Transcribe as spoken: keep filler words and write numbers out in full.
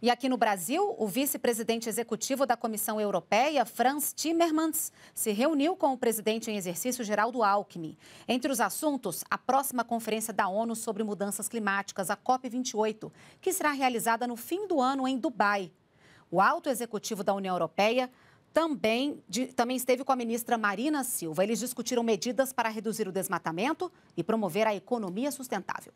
E aqui no Brasil, o vice-presidente executivo da Comissão Europeia, Frans Timmermans, se reuniu com o presidente em exercício, Geraldo Alckmin. Entre os assuntos, a próxima conferência da ONU sobre mudanças climáticas, a COP vinte e oito, que será realizada no fim do ano em Dubai. O alto executivo da União Europeia também, de, também esteve com a ministra Marina Silva. Eles discutiram medidas para reduzir o desmatamento e promover a economia sustentável.